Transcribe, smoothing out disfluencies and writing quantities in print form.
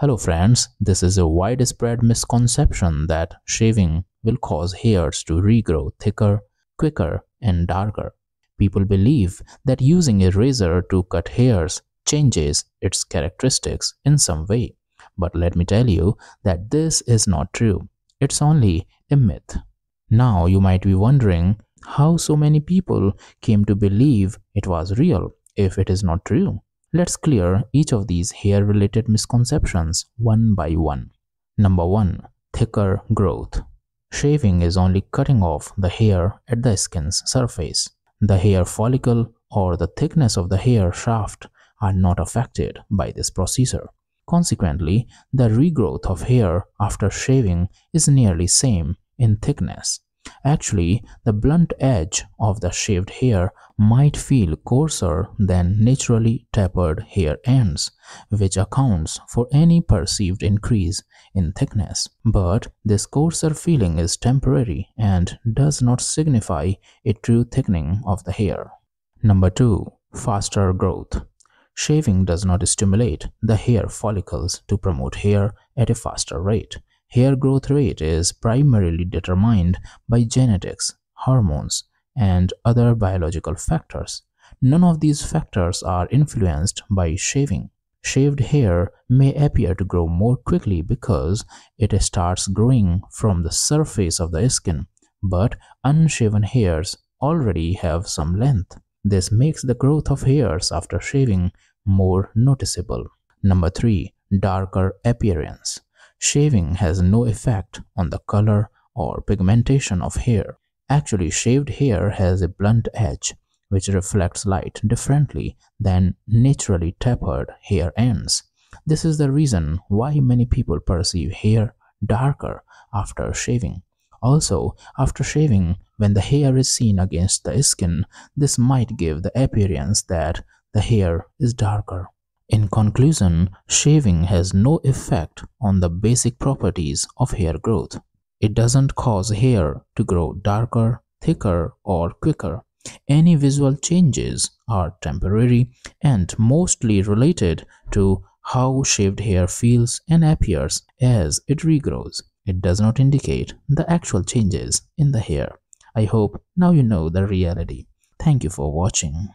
Hello friends, this is a widespread misconception that shaving will cause hairs to regrow thicker, quicker and darker. People believe that using a razor to cut hairs changes its characteristics in some way. But let me tell you that this is not true. It's only a myth. Now you might be wondering how so many people came to believe it was real if it is not true. Let's clear each of these hair-related misconceptions one by one. Number 1. Thicker growth. Shaving is only cutting off the hair at the skin's surface. The hair follicle or the thickness of the hair shaft are not affected by this procedure. Consequently, the regrowth of hair after shaving is nearly same in thickness. Actually, the blunt edge of the shaved hair might feel coarser than naturally tapered hair ends, which accounts for any perceived increase in thickness. But this coarser feeling is temporary and does not signify a true thickening of the hair. Number 2. Faster growth. Shaving does not stimulate the hair follicles to promote hair at a faster rate. Hair growth rate is primarily determined by genetics, hormones, and other biological factors. None of these factors are influenced by shaving. Shaved hair may appear to grow more quickly because it starts growing from the surface of the skin, but unshaven hairs already have some length. This makes the growth of hairs after shaving more noticeable. Number 3. Darker appearance. Shaving has no effect on the color or pigmentation of hair. Actually, shaved hair has a blunt edge which reflects light differently than naturally tapered hair ends. This is the reason why many people perceive hair darker after shaving. Also, after shaving, when the hair is seen against the skin, this might give the appearance that the hair is darker. In conclusion, shaving has no effect on the basic properties of hair growth. It doesn't cause hair to grow darker, thicker, or quicker. Any visual changes are temporary and mostly related to how shaved hair feels and appears as it regrows. It does not indicate the actual changes in the hair. I hope now you know the reality. Thank you for watching.